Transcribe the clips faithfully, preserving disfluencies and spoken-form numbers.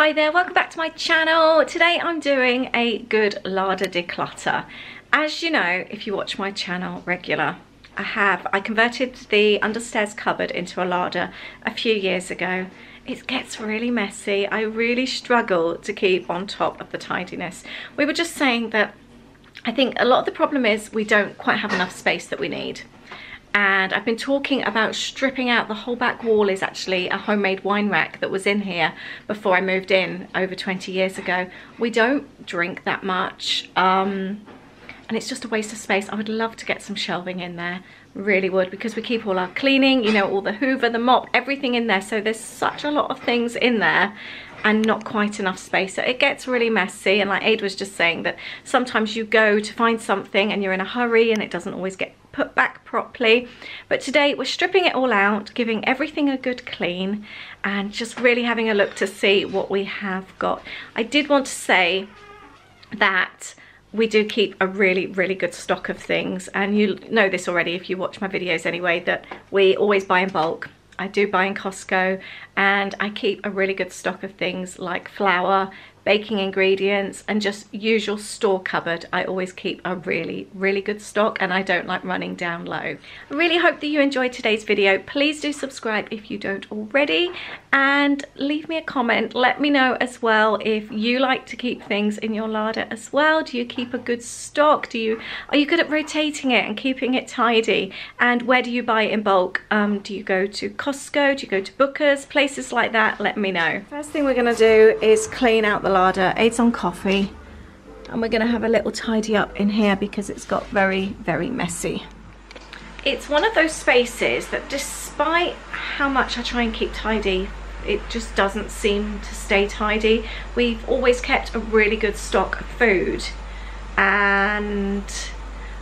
Hi there, welcome back to my channel. Today I'm doing a good larder declutter. As you know, if you watch my channel regular, I have I converted the understairs cupboard into a larder a few years ago. It gets really messy. I really struggle to keep on top of the tidiness. We were just saying that I think a lot of the problem is we don't quite have enough space that we need. And I've been talking about stripping out the whole back wall. Is actually a homemade wine rack that was in here before I moved in over twenty years ago. We don't drink that much, um, and it's just a waste of space. I would love to get some shelving in there, really would, because we keep all our cleaning, you know, all the hoover, the mop, everything in there. So there's such a lot of things in there and not quite enough space, so it gets really messy. And like Aid was just saying, that sometimes you go to find something and you're in a hurry and it doesn't always get put back properly. But today we're stripping it all out, giving everything a good clean, and just really having a look to see what we have got. I did want to say that we do keep a really really good stock of things, and you know this already if you watch my videos anyway, that we always buy in bulk. I do buy in Costco, and I keep a really good stock of things like flour, baking ingredients, and just usual store cupboard. I always keep a really, really good stock, and I don't like running down low. I really hope that you enjoyed today's video. Please do subscribe if you don't already, and leave me a comment. Let me know as well if you like to keep things in your larder as well. Do you keep a good stock? Do you are you good at rotating it and keeping it tidy? And where do you buy in bulk? Um, do you go to Costco? Do you go to Booker's? Places like that, let me know. First thing we're gonna do is clean out the larder. Aid's on coffee, and we're gonna have a little tidy up in here because it's got very, very messy. It's one of those spaces that despite how much I try and keep tidy, it just doesn't seem to stay tidy. We've always kept a really good stock of food, and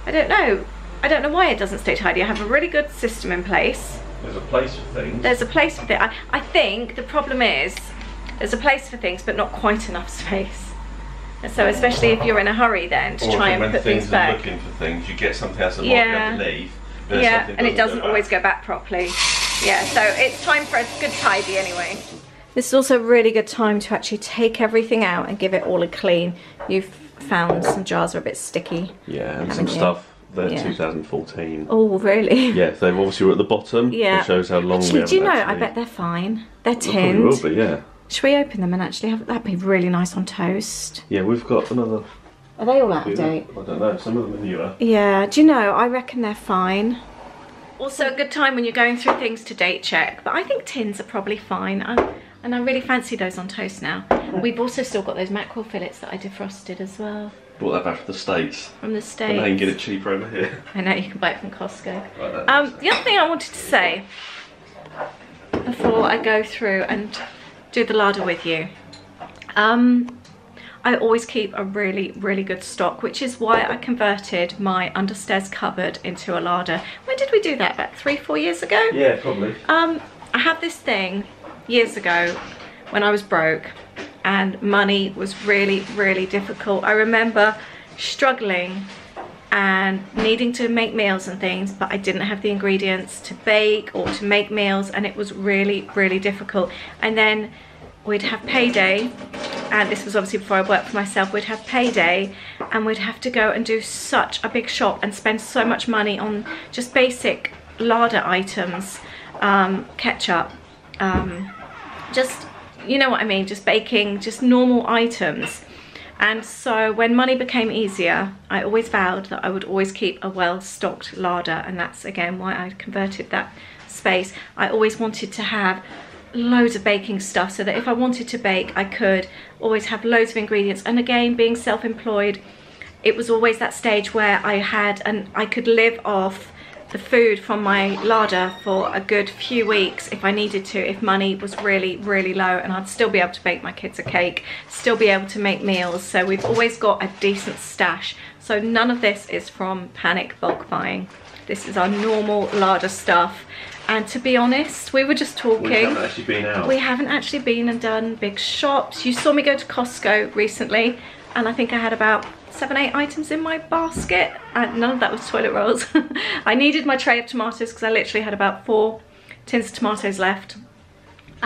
I don't know. I don't know why it doesn't stay tidy. I have a really good system in place. There's a place for things. There's a place for things. I, I think the problem is there's a place for things, but not quite enough space. And so, especially if you're in a hurry, then to or try and put things, things back. Or when things are looking for things, you get something else that yeah. might be underneath. Yeah, and it doesn't go always go back properly. Yeah, so it's time for a good tidy anyway. This is also a really good time to actually take everything out and give it all a clean. You've found some jars are a bit sticky. Yeah, and some you? stuff. They're yeah. two thousand fourteen. Oh, really? Yeah, so they've obviously were at the bottom. Yeah. It shows how long actually, we do you know, actually. I bet they're fine. They're tinned. They probably will be, yeah. Should we open them and actually have... That'd be really nice on toast. Yeah, we've got another... Are they all out of date? I don't know. Some of them are newer. Yeah, do you know, I reckon they're fine. Also a good time when you're going through things to date check. But I think tins are probably fine. I'm, and I really fancy those on toast now. We've also still got those mackerel fillets that I defrosted as well. Bought that back from the States. From the States. And I can get it cheaper over here. I know, you can buy it from Costco. Right, um, the other thing I wanted to say, before I go through and do the larder with you, um, I always keep a really, really good stock, which is why I converted my understairs cupboard into a larder. When did we do that? About three, four years ago? Yeah, probably. Um, I had this thing years ago when I was broke, and money was really, really difficult. I remember struggling and needing to make meals and things, but I didn't have the ingredients to bake or to make meals, and it was really, really difficult. And then we'd have payday, and this was obviously before I worked for myself, we'd have payday, and we'd have to go and do such a big shop and spend so much money on just basic larder items, um, ketchup, um, just, you know what I mean, just baking, just normal items. And so when money became easier, I always vowed that I would always keep a well-stocked larder, and that's again why I converted that space. I always wanted to have loads of baking stuff so that if I wanted to bake, I could always have loads of ingredients. And again, being self-employed, it was always that stage where I had and I could live off the food from my larder for a good few weeks if I needed to, if money was really, really low, and I'd still be able to bake my kids a cake, still be able to make meals. So we've always got a decent stash. So none of this is from panic bulk buying. This is our normal larder stuff. And to be honest, we were just talking. We haven't actually been out. We haven't actually been and done big shops. You saw me go to Costco recently, and I think I had about seven, eight items in my basket, and none of that was toilet rolls. I needed my tray of tomatoes because I literally had about four tins of tomatoes left,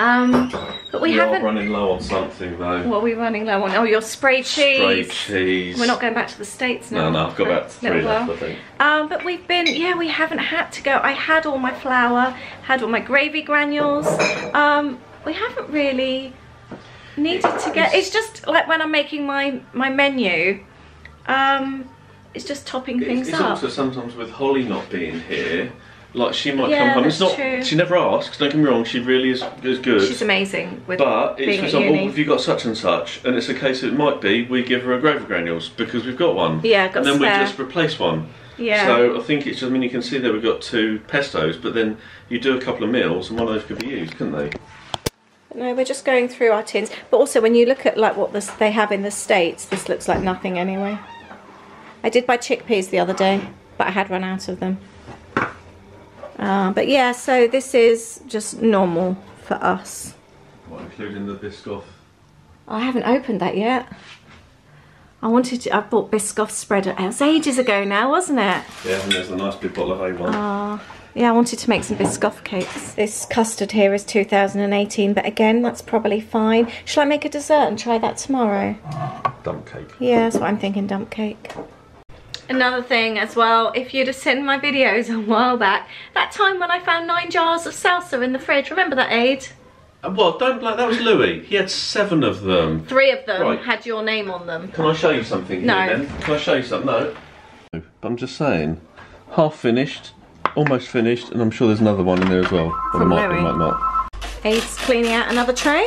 Um, but we You're haven't. We're running low on something though. What are we running low on? Oh, your spray cheese. Spray cheese. We're not going back to the States now. No, no, I've got about three left, I think. Um, but we've been, yeah, we haven't had to go. I had all my flour, had all my gravy granules. Um, we haven't really needed to get. It's just like when I'm making my my menu. Um, it's just topping things it's, it's up. It's also sometimes with Holly not being here. Like she might yeah, come home. It's not. True. She never asks. Don't get me wrong. She really is is good. She's amazing. With but it's being for example, have you got such and such? And it's a case it might be we give her a gravy granules because we've got one. Yeah, got and then spare. we just replace one. Yeah. So I think it's just. I mean, you can see there we've got two pestos, but then you do a couple of meals, and one of those could be used, couldn't they? No, we're just going through our tins. But also, when you look at like what this, they have in the States, this looks like nothing anyway. I did buy chickpeas the other day, but I had run out of them. Uh, but yeah, so this is just normal for us. What, including the Biscoff? I haven't opened that yet. I wanted to, I bought Biscoff spread, it was ages ago now, wasn't it? Yeah, and there's a nice big bottle of A one. Uh, yeah, I wanted to make some Biscoff cakes. This custard here is two thousand eighteen, but again, that's probably fine. Shall I make a dessert and try that tomorrow? Dump cake. Yeah, that's what I'm thinking, dump cake. Another thing as well, if you'd have seen my videos a while back, that time when I found nine jars of salsa in the fridge, remember that, Aid? Well, don't like that was Louis. He had seven of them. Three of them right. had your name on them. Can I show you something no. here then? Can I show you something? No. But I'm just saying, half finished, almost finished, and I'm sure there's another one in there as well. Or it might be, might not. Aid's cleaning out another tray.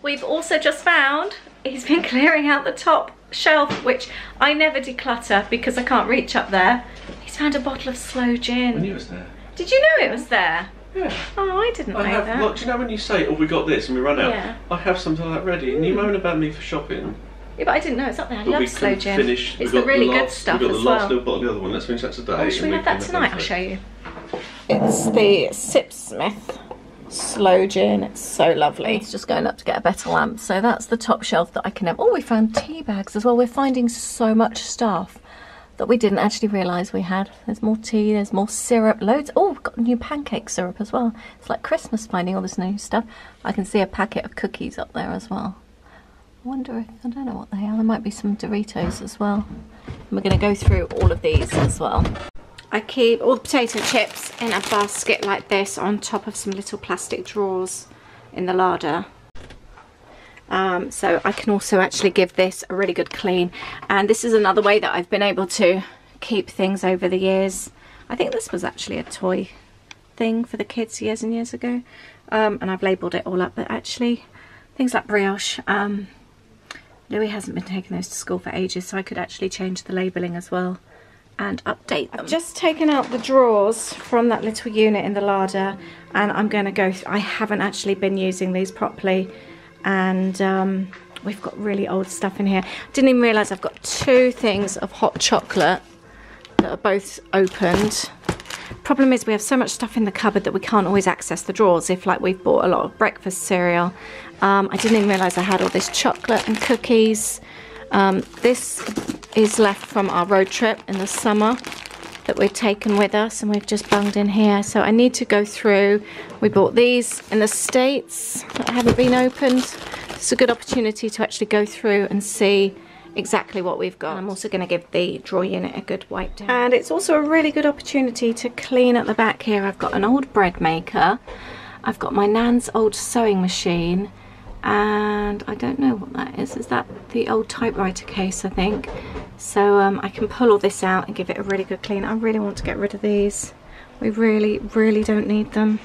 We've also just found he's been clearing out the top shelf, which I never declutter because I can't reach up there. He's found a bottle of sloe gin. I knew it was there. Did you know it was there? Yeah. Oh, I didn't I know have, that. Look, do you know when you say, oh, we got this and we run out? Yeah. I have something like that ready, and you moan about me for shopping. Yeah, but I didn't know it's up there. I but love sloe gin. Finish. It's we got the really the last, good stuff. We've got the as last well. little bottle of the other one. Let's finish that today. Oh, should we have that tonight? I'll show you. It's the Sipsmith sloe gin. It's so lovely. It's just going up to get a better lamp. So that's the top shelf that I can have. Oh, we found tea bags as well. We're finding so much stuff that we didn't actually realise we had. There's more tea, there's more syrup, loads. Oh, we've got new pancake syrup as well. It's like Christmas finding all this new stuff. I can see a packet of cookies up there as well. I wonder if, I don't know what they are. There might be some Doritos as well. And we're going to go through all of these as well. I keep all the potato chips in a basket like this on top of some little plastic drawers in the larder. Um, so I can also actually give this a really good clean. And this is another way that I've been able to keep things over the years. I think this was actually a toy thing for the kids years and years ago. Um, and I've labelled it all up, but actually things like brioche. Um, Louis hasn't been taking those to school for ages, so I could actually change the labelling as well and update them. I've just taken out the drawers from that little unit in the larder, and I'm going to go through. I haven't actually been using these properly, and um, we've got really old stuff in here. Didn't even realise I've got two things of hot chocolate that are both opened. Problem is we have so much stuff in the cupboard that we can't always access the drawers if like we've bought a lot of breakfast cereal. Um, I didn't even realise I had all this chocolate and cookies. Um, this is left from our road trip in the summer that we've taken with us, and we've just bunged in here. So I need to go through. We bought these in the States that haven't been opened. It's a good opportunity to actually go through and see exactly what we've got. And I'm also going to give the drawer unit a good wipe down. And it's also a really good opportunity to clean at the back here. I've got an old bread maker. I've got my nan's old sewing machine. And I don't know what that is. Is that the old typewriter case, I think? So um, I can pull all this out and give it a really good clean. I really want to get rid of these. We really, really don't need them.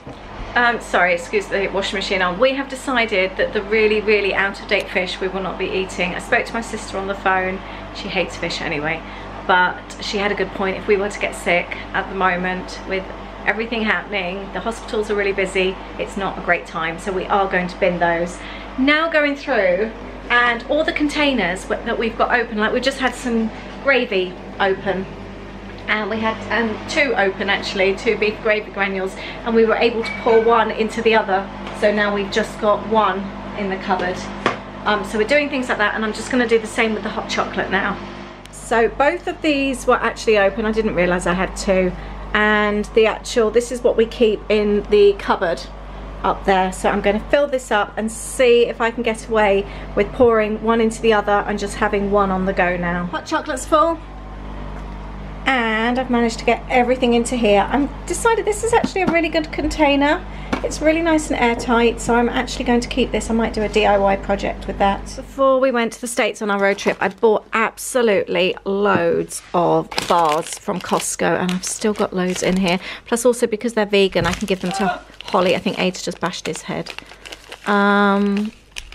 Um, sorry, excuse the washing machine on. We have decided that the really, really out-of-date fish we will not be eating. I spoke to my sister on the phone. She hates fish anyway. But she had a good point. If we were to get sick at the moment with everything happening, the hospitals are really busy, it's not a great time. So we are going to bin those. Now going through, and all the containers that we've got open, like we just had some gravy open, and we had um, two open actually, two beef gravy granules, and we were able to pour one into the other. So now we've just got one in the cupboard. Um, so we're doing things like that, and I'm just gonna do the same with the hot chocolate now. So both of these were actually open. I didn't realize I had two. And the actual, this is what we keep in the cupboard. up there. So I'm going to fill this up and see if I can get away with pouring one into the other and just having one on the go now. Hot chocolate's full, and I've managed to get everything into here. I've decided this is actually a really good container. It's really nice and airtight, so I'm actually going to keep this. I might do a D I Y project with that. Before we went to the States on our road trip, I bought absolutely loads of bars from Costco, and I've still got loads in here. Plus also because they're vegan, I can give them to Holly. I think Aid's just bashed his head. Um,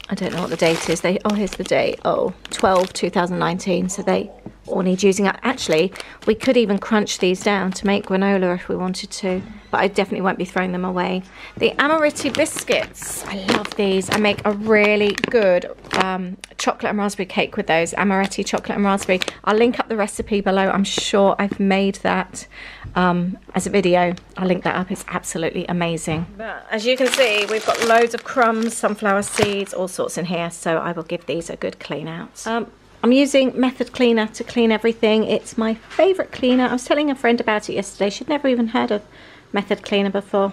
I don't know what the date is. They, oh, here's the date. Oh, twelve, two thousand nineteen, so they all need using up. Actually, we could even crunch these down to make granola if we wanted to, but I definitely won't be throwing them away. The Amaretti biscuits, I love these. I make a really good um, chocolate and raspberry cake with those, Amaretti chocolate and raspberry. I'll link up the recipe below. I'm sure I've made that um, as a video. I'll link that up. It's absolutely amazing. As you can see, we've got loads of crumbs, sunflower seeds, all sorts in here, so I will give these a good clean out. Um, I'm using Method Cleaner to clean everything. It's my favourite cleaner. I was telling a friend about it yesterday. She'd never even heard of Method Cleaner before.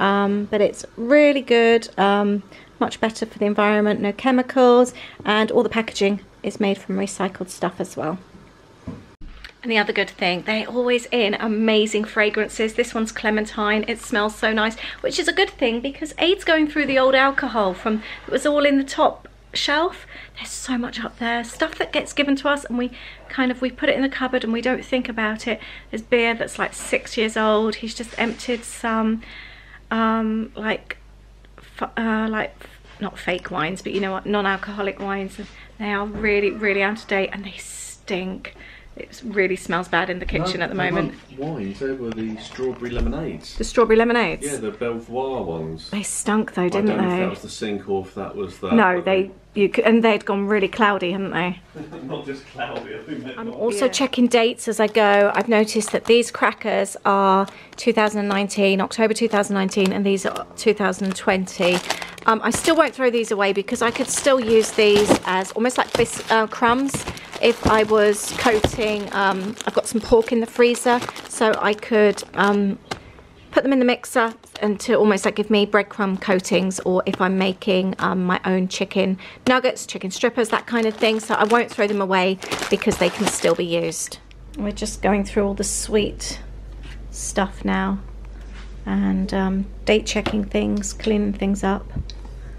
Um, but it's really good, um, much better for the environment, no chemicals, and all the packaging is made from recycled stuff as well. And the other good thing, they're always in amazing fragrances. This one's clementine. It smells so nice, which is a good thing because Aid's going through the old alcohol from, it was all in the top shelf. There's so much up there, stuff that gets given to us and we kind of we put it in the cupboard and we don't think about it. There's beer that's like six years old. He's just emptied some um like uh like not fake wines, but you know what, non-alcoholic wines, and they are really really out of date and they stink. It really smells bad in the kitchen no, at the moment. Wines, they were the strawberry lemonades. The strawberry lemonades? Yeah, the Belvoir ones. They stunk though, didn't they? I don't they? know if that was the sink or if that was that. No, they, you could, and they'd gone really cloudy, hadn't they? Not just cloudy, I think they'd I'm not. also yeah. checking dates as I go. I've noticed that these crackers are two thousand nineteen, October two thousand nineteen, and these are two thousand twenty. Um, I still won't throw these away because I could still use these as almost like bis uh, crumbs. If I was coating, um, I've got some pork in the freezer, so I could um, put them in the mixer and to almost like give me breadcrumb coatings, or if I'm making um, my own chicken nuggets, chicken strippers, that kind of thing. So I won't throw them away because they can still be used. We're just going through all the sweet stuff now and um, date checking things, cleaning things up.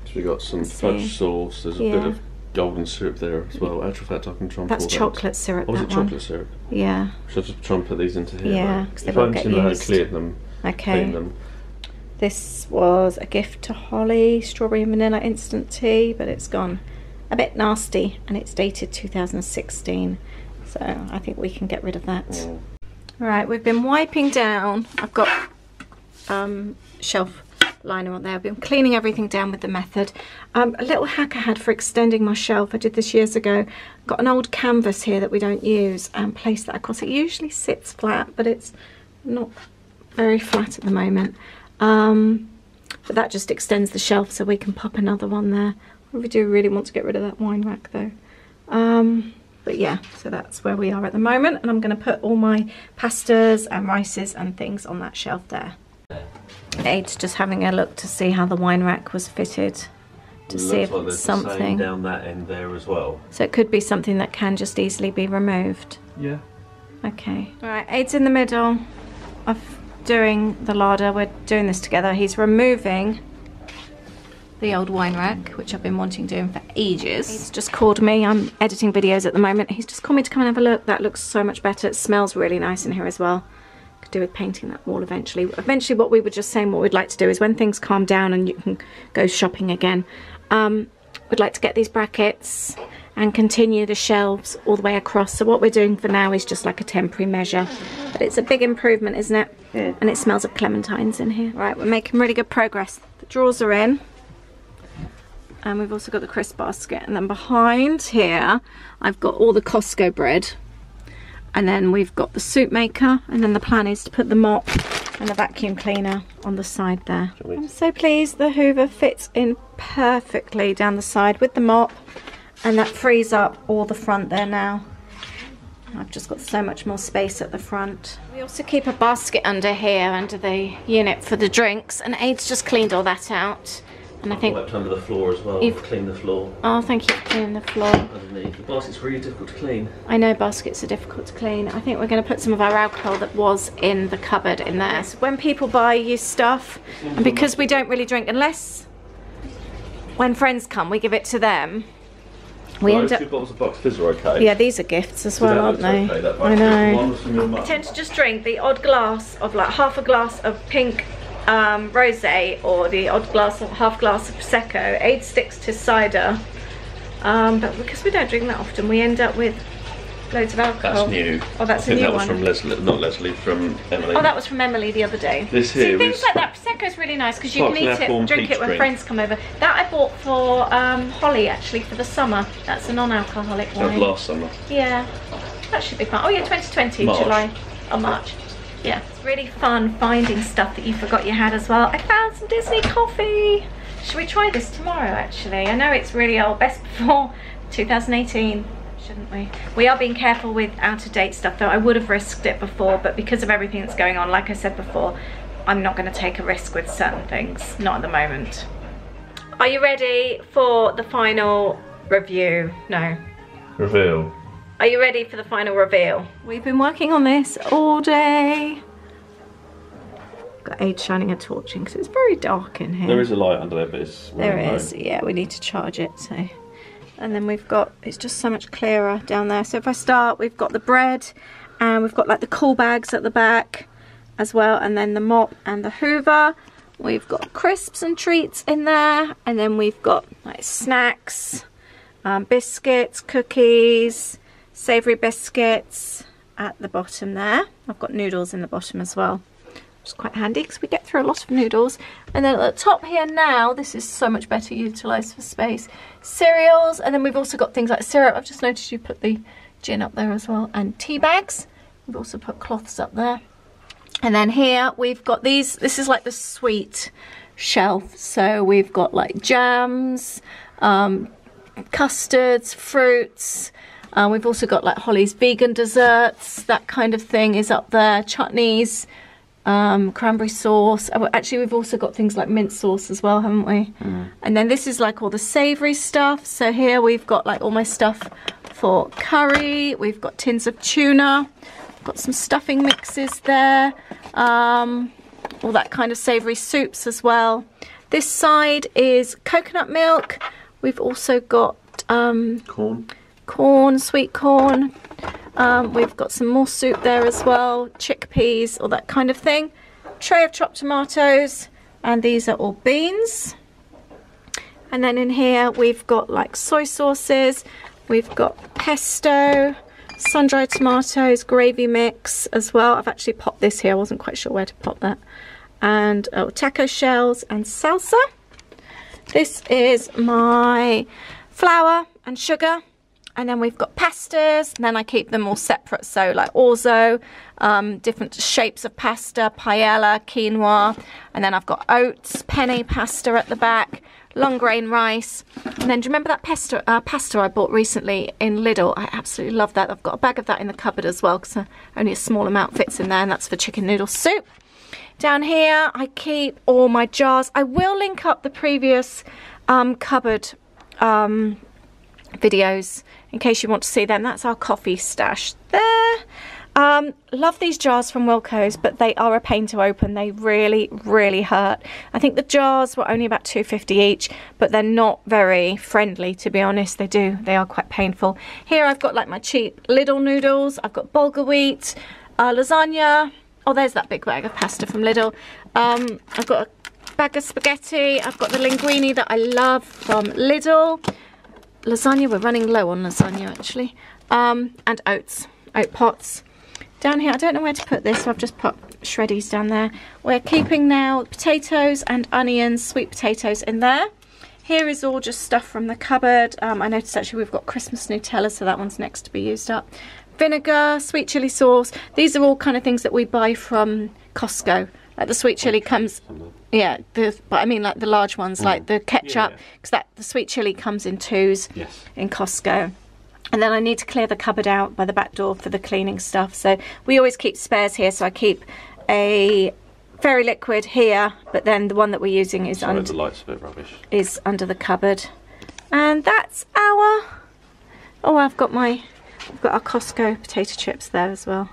So we got some fudge sauce, there's a yeah. bit of golden syrup there as well. Actual fact, I can try and That's chocolate that. syrup. Oh, that is it chocolate one? Syrup? Yeah. Should I just try and put these into here? Yeah, because they won't get used. If I cleared them, okay. Clean them. This was a gift to Holly, strawberry and vanilla instant tea, but it's gone a bit nasty and it's dated two thousand sixteen. So I think we can get rid of that. Oh. All right, we've been wiping down. I've got um, shelf liner on there. I've been cleaning everything down with the Method. Um, a little hack I had for extending my shelf, I did this years ago. Got an old canvas here that we don't use and placed that across. It usually sits flat, but it's not very flat at the moment. Um, but that just extends the shelf so we can pop another one there. We do really want to get rid of that wine rack though. Um, but yeah, so that's where we are at the moment, and I'm going to put all my pastas and rices and things on that shelf there. Aid's just having a look to see how the wine rack was fitted, to it see if like it's something the same down that end there as well. So it could be something that can just easily be removed. Yeah. Okay. All right. Aid's in the middle of doing the larder. We're doing this together. He's removing the old wine rack, which I've been wanting doing for ages. He's just called me. I'm editing videos at the moment. He's just called me to come and have a look. That looks so much better. It smells really nice in here as well. Could do with painting that wall eventually. Eventually what we were just saying what we'd like to do is when things calm down and you can go shopping again, um, we'd like to get these brackets and continue the shelves all the way across. So what we're doing for now is just like a temporary measure, but it's a big improvement, isn't it? Yeah. And it smells of clementines in here. Right, we're making really good progress. The drawers are in, and we've also got the crisp basket, and then behind here I've got all the Costco bread. And then we've got the soup maker, and then the plan is to put the mop and the vacuum cleaner on the side there. I'm so pleased the Hoover fits in perfectly down the side with the mop, and that frees up all the front there now. I've just got so much more space at the front. We also keep a basket under here, under the unit for the drinks, and Aide's just cleaned all that out. And I think wiped under the floor as well. You've cleaned the floor. Oh, thank you for cleaning the floor. Underneath. The basket's really difficult to clean. I know baskets are difficult to clean. I think we're going to put some of our alcohol that was in the cupboard in there. So when people buy you stuff, and because we don't really drink, unless when friends come, we give it to them. We no, end up. Two bottles of Box Fizz are okay. Yeah, these are gifts as well, aren't they? Okay, that I know. I tend to just drink the odd glass of like half a glass of pink. Um, rosé, or the odd glass of half glass of prosecco. Aid sticks to cider, um, but because we don't drink that often, we end up with loads of alcohol. That's new. Oh, that's I a think new that was one. From Leslie, not Leslie, from Emily. Oh, that was from Emily the other day. This here. See, things like that. Prosecco is really nice because you can eat it, and drink it when drink. friends come over. That I bought for um, Holly actually for the summer. That's a non-alcoholic wine. Of last summer. Yeah, that should be fun. Oh yeah, twenty twenty, March. July or March. Yeah, it's really fun finding stuff that you forgot you had as well. I found some Disney coffee. Should we try this tomorrow actually? I know it's really old, best before two thousand eighteen, shouldn't we? We are being careful with out-of-date stuff though. I would have risked it before, but because of everything that's going on, like I said before, I'm not going to take a risk with certain things, not at the moment. Are you ready for the final review? No. Reveal. Are you ready for the final reveal? We've been working on this all day. Got Aid shining a torch in because it's very dark in here. There is a light under there, but it's... There is, low. Yeah, we need to charge it, so... And then we've got, it's just so much clearer down there. So if I start, we've got the bread, and we've got like the cool bags at the back as well, and then the mop and the hoover. We've got crisps and treats in there, and then we've got like snacks, um, biscuits, cookies, savoury biscuits at the bottom there. I've got noodles in the bottom as well, which is quite handy because we get through a lot of noodles. And then at the top here now, this is so much better utilised for space. Cereals, and then we've also got things like syrup. I've just noticed you put the gin up there as well, and tea bags. We've also put cloths up there. And then here we've got these. This is like the sweet shelf. So we've got like jams, um, custards, fruits. Uh, we've also got like Holly's vegan desserts, that kind of thing is up there. Chutneys, um, cranberry sauce. Oh, actually, we've also got things like mint sauce as well, haven't we? Mm. And then this is like all the savoury stuff. So here we've got like all my stuff for curry. We've got tins of tuna. We've got some stuffing mixes there. Um, all that kind of savoury soups as well. This side is coconut milk. We've also got... Um, Corn. corn, sweet corn, um, we've got some more soup there as well, chickpeas, all that kind of thing, tray of chopped tomatoes, and these are all beans. And then in here we've got like soy sauces, we've got pesto, sun-dried tomatoes, gravy mix as well. I've actually popped this here, I wasn't quite sure where to pop that, and oh, taco shells and salsa. This is my flour and sugar. And then we've got pastas, and then I keep them all separate. So like orzo, um, different shapes of pasta, paella, quinoa. And then I've got oats, penne pasta at the back, long grain rice. And then do you remember that pasta, uh, pasta I bought recently in Lidl? I absolutely love that. I've got a bag of that in the cupboard as well because uh, only a small amount fits in there, and that's for chicken noodle soup. Down here, I keep all my jars. I will link up the previous um, cupboard um, videos in case you want to see them. That's our coffee stash there. Um, love these jars from Wilko's, but they are a pain to open. They really, really hurt. I think the jars were only about two fifty each, but they're not very friendly, to be honest. They do. They are quite painful. Here I've got like my cheap Lidl noodles. I've got bulgur wheat, uh, lasagna. Oh, there's that big bag of pasta from Lidl. Um, I've got a bag of spaghetti. I've got the linguine that I love from Lidl. Lasagna, we're running low on lasagna actually, um, and oats, oat pots. Down here, I don't know where to put this, so I've just put shreddies down there. We're keeping now potatoes and onions, sweet potatoes in there. Here is all just stuff from the cupboard. Um, I noticed actually we've got Christmas Nutella, so that one's next to be used up. Vinegar, sweet chilli sauce. These are all kind of things that we buy from Costco. Like the sweet chilli comes, yeah, the, but I mean like the large ones, mm. like the ketchup, because yeah, yeah. that the sweet chilli comes in twos yes. in Costco. And then I need to clear the cupboard out by the back door for the cleaning stuff. So we always keep spares here, so I keep a fairy liquid here, but then the one that we're using is under the lights, a bit rubbish. Is under the cupboard. And that's our oh I've got my I've got our Costco potato chips there as well.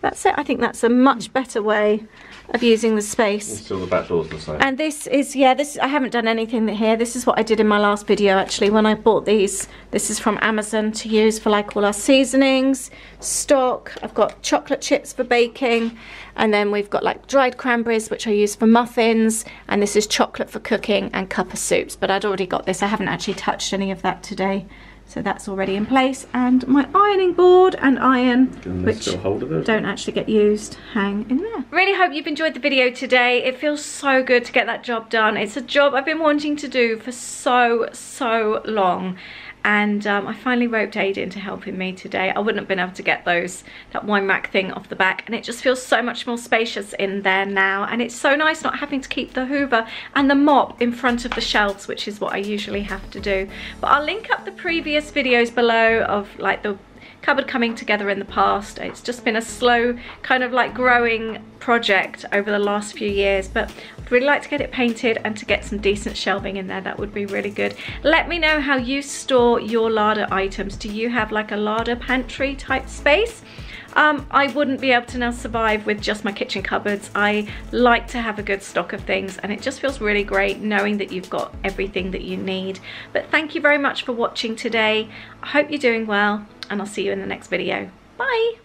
That's it. I think that's a much better way of using the space. And still the back door's the same. And this is, yeah, this I haven't done anything here. This is what I did in my last video, actually, when I bought these. This is from Amazon to use for, like, all our seasonings, stock. I've got chocolate chips for baking. And then we've got, like, dried cranberries, which I use for muffins. And this is chocolate for cooking and cup of soups. But I'd already got this. I haven't actually touched any of that today. So that's already in place, and my ironing board and iron, and which don't actually get used, hang in there. Really hope you've enjoyed the video today. It feels so good to get that job done. It's a job I've been wanting to do for so, so long. And um, I finally roped Ada into helping me today. I wouldn't have been able to get those, that wine rack thing off the back. And it just feels so much more spacious in there now. And it's so nice not having to keep the hoover and the mop in front of the shelves, which is what I usually have to do. But I'll link up the previous videos below of, like, the cupboard coming together in the past. It's just been a slow kind of like growing project over the last few years, but I'd really like to get it painted and to get some decent shelving in there. That would be really good. Let me know how you store your larder items. Do you have like a larder pantry type space? Um, I wouldn't be able to now survive with just my kitchen cupboards. I like to have a good stock of things, and it just feels really great knowing that you've got everything that you need. But thank you very much for watching today. I hope you're doing well, and I'll see you in the next video. Bye!